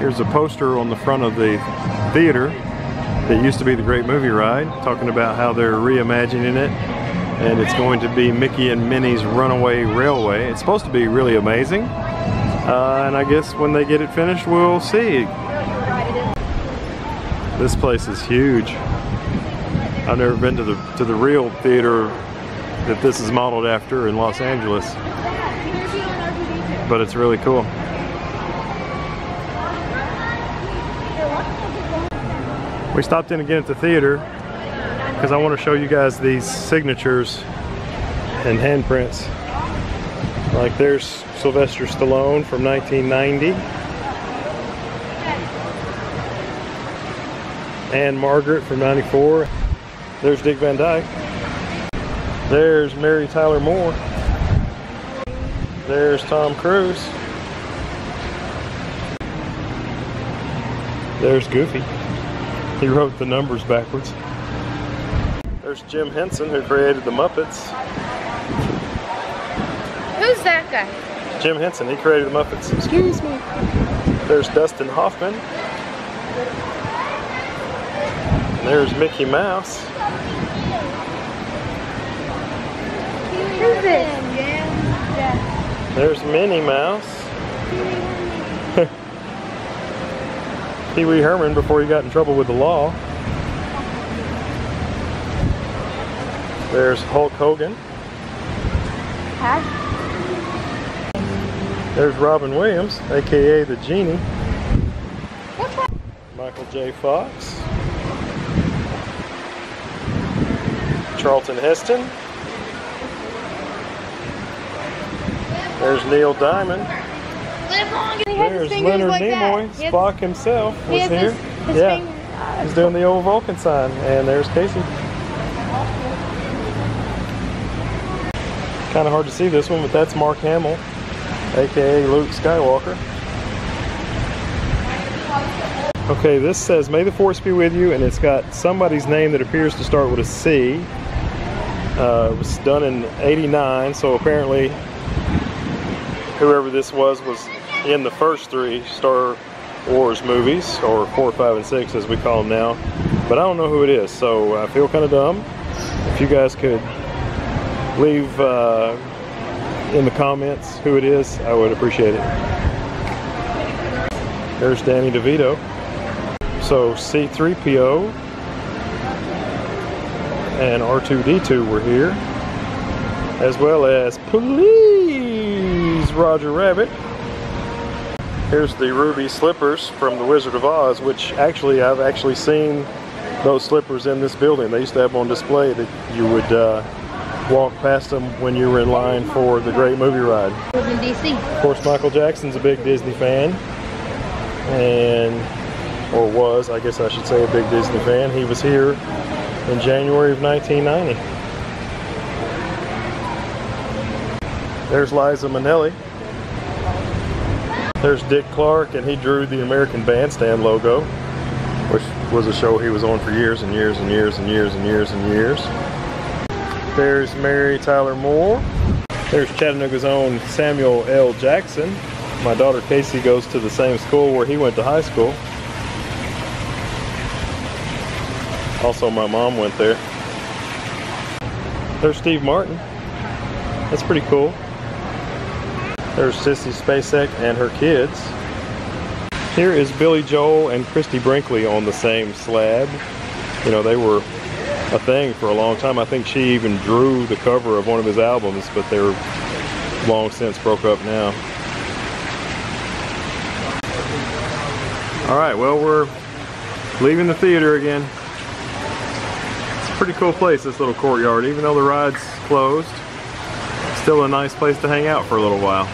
Here's a poster on the front of the theater that used to be The Great Movie Ride, talking about how they're reimagining it, and it's going to be Mickey and Minnie's Runaway Railway. It's supposed to be really amazing, and I guess when they get it finished, we'll see. This place is huge. I've never been to the real theater that this is modeled after in Los Angeles, but it's really cool. We stopped in again at the theater because I want to show you guys these signatures and handprints. Like there's Sylvester Stallone from 1990. Ann Margret from 94. There's Dick Van Dyke. There's Mary Tyler Moore. There's Tom Cruise. There's Goofy. He wrote the numbers backwards. There's Jim Henson, who created the Muppets. Who's that guy? Jim Henson, he created the Muppets. Excuse me. There's Dustin Hoffman. There's Mickey Mouse. Who's it? There's Minnie Mouse. Pee-wee Herman before he got in trouble with the law. There's Hulk Hogan. There's Robin Williams, aka the Genie. Michael J. Fox. Charlton Heston. There's Neil Diamond. There's Leonard Nimoy. Spock himself was here. Yeah, he's doing the old Vulcan sign. And there's Casey. Kind of hard to see this one, but that's Mark Hamill, aka Luke Skywalker. Okay, this says, "May the Force be with you," and it's got somebody's name that appears to start with a C. It was done in '89, so apparently whoever this was in the first three Star Wars movies, or 4, 5, and 6 as we call them now, but I don't know who it is, so I feel kind of dumb. If you guys could leave in the comments who it is, I would appreciate it. There's Danny DeVito. So C-3PO and R2-D2 were here, as well as Please Roger Rabbit. Here's the ruby slippers from The Wizard of Oz, which actually I've actually seen those slippers in this building. They used to have on display that you would walk past them when you were in line for The Great Movie Ride. In DC. Of course, Michael Jackson's a big Disney fan, or was, I guess I should say, a big Disney fan. He was here in January of 1990. There's Liza Minnelli. There's Dick Clark, and he drew the American Bandstand logo, which was a show he was on for years and years and years and years and years and years. There's Mary Tyler Moore. There's Chattanooga's own Samuel L. Jackson. My daughter Casey goes to the same school where he went to high school. Also, my mom went there. There's Steve Martin. That's pretty cool. There's Sissy Spacek and her kids. Here is Billy Joel and Christy Brinkley on the same slab. You know, they were a thing for a long time. I think she even drew the cover of one of his albums, but they're long since broke up now. All right, well, we're leaving the theater again. Pretty cool place, this little courtyard. Even though the ride's closed, it's still a nice place to hang out for a little while.